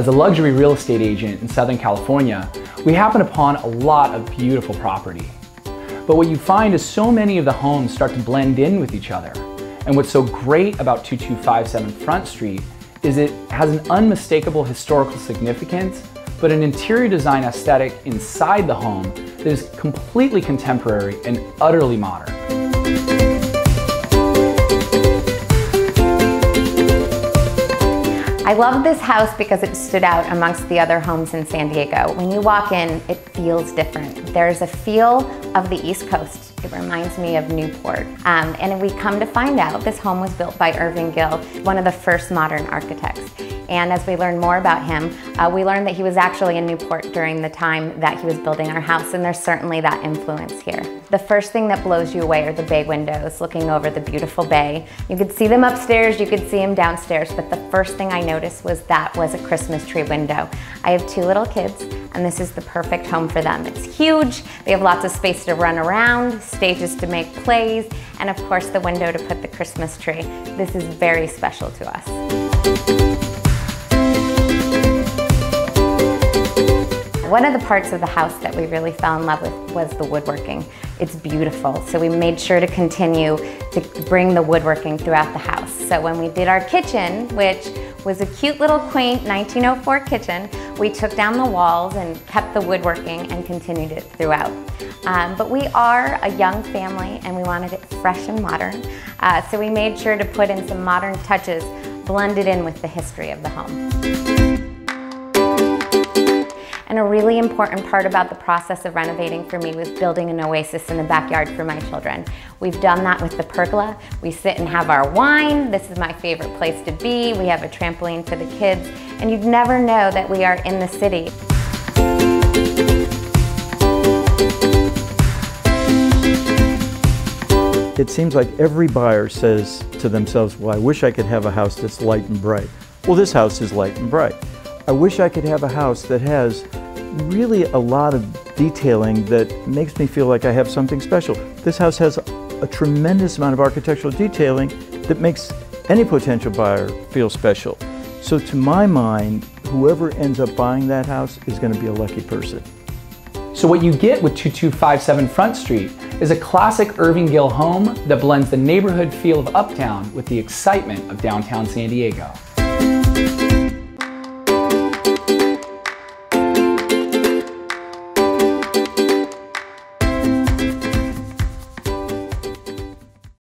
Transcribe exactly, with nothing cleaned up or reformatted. As a luxury real estate agent in Southern California, we happen upon a lot of beautiful property. But what you find is so many of the homes start to blend in with each other. And what's so great about two two five seven Front Street is it has an unmistakable historical significance, but an interior design aesthetic inside the home that is completely contemporary and utterly modern. I love this house because it stood out amongst the other homes in San Diego. When you walk in, it feels different. There's a feel of the East Coast. It reminds me of Newport. Um, and we come to find out this home was built by Irving Gill, one of the first modern architects. And as we learn more about him, uh, we learned that he was actually in Newport during the time that he was building our house, and there's certainly that influence here. The first thing that blows you away are the bay windows looking over the beautiful bay. You could see them upstairs, you could see them downstairs, but the first thing I noticed was that was a Christmas tree window. I have two little kids, and this is the perfect home for them. It's huge, they have lots of space to run around, stages to make plays, and of course the window to put the Christmas tree. This is very special to us. One of the parts of the house that we really fell in love with was the woodworking. It's beautiful, so we made sure to continue to bring the woodworking throughout the house. So when we did our kitchen, which was a cute little quaint nineteen oh four kitchen, we took down the walls and kept the woodworking and continued it throughout. Um, but we are a young family and we wanted it fresh and modern, uh, so we made sure to put in some modern touches blended in with the history of the home. And a really important part about the process of renovating for me was building an oasis in the backyard for my children. We've done that with the pergola. We sit and have our wine. This is my favorite place to be. We have a trampoline for the kids. And you'd never know that we are in the city. It seems like every buyer says to themselves, well, I wish I could have a house that's light and bright. Well, this house is light and bright. I wish I could have a house that has really a lot of detailing that makes me feel like I have something special. This house has a tremendous amount of architectural detailing that makes any potential buyer feel special. So to my mind, whoever ends up buying that house is going to be a lucky person. So what you get with two two five seven Front Street is a classic Irving Gill home that blends the neighborhood feel of Uptown with the excitement of downtown San Diego.